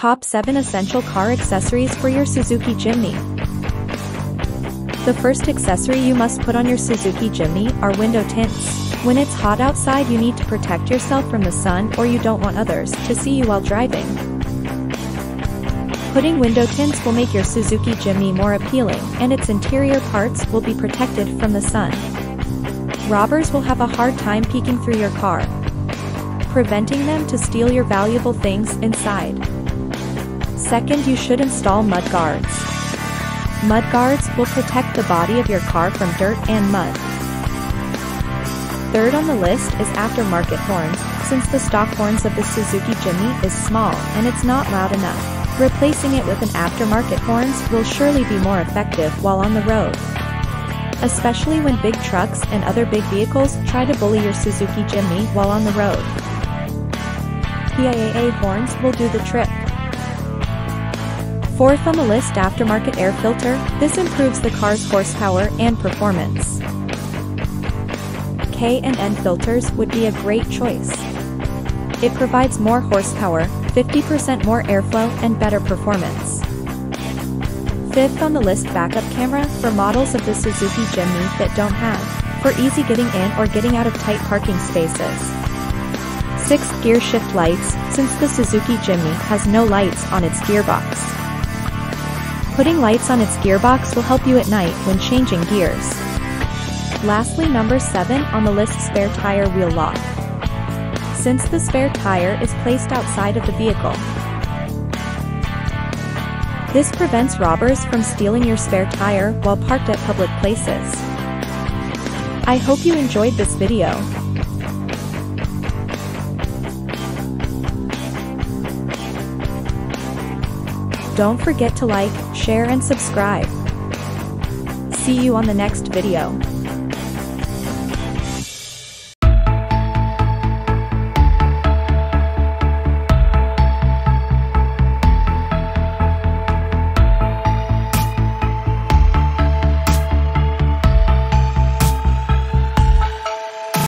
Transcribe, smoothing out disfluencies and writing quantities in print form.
Top 7 Essential Car Accessories for Your Suzuki Jimny. The first accessory you must put on your Suzuki Jimny are window tints. When it's hot outside, you need to protect yourself from the sun, or you don't want others to see you while driving. Putting window tints will make your Suzuki Jimny more appealing, and its interior parts will be protected from the sun. Robbers will have a hard time peeking through your car, preventing them to steal your valuable things inside. Second, you should install mud guards. Mud guards will protect the body of your car from dirt and mud. Third on the list is aftermarket horns. Since the stock horns of the Suzuki Jimny is small and it's not loud enough, replacing it with an aftermarket horns will surely be more effective while on the road, especially when big trucks and other big vehicles try to bully your Suzuki Jimny while on the road. PIAA horns will do the trick. Fourth on the list, aftermarket air filter. This improves the car's horsepower and performance. K and N filters would be a great choice. It provides more horsepower, 50% more airflow, and better performance. Fifth on the list, backup camera for models of the Suzuki Jimny that don't have, for easy getting in or getting out of tight parking spaces. Sixth, gear shift lights. Since the Suzuki Jimny has no lights on its gearbox, putting lights on its gearbox will help you at night when changing gears. Lastly, number 7 on the list, spare tire wheel lock. Since the spare tire is placed outside of the vehicle, this prevents robbers from stealing your spare tire while parked at public places. I hope you enjoyed this video. Don't forget to like, share and subscribe. See you on the next video.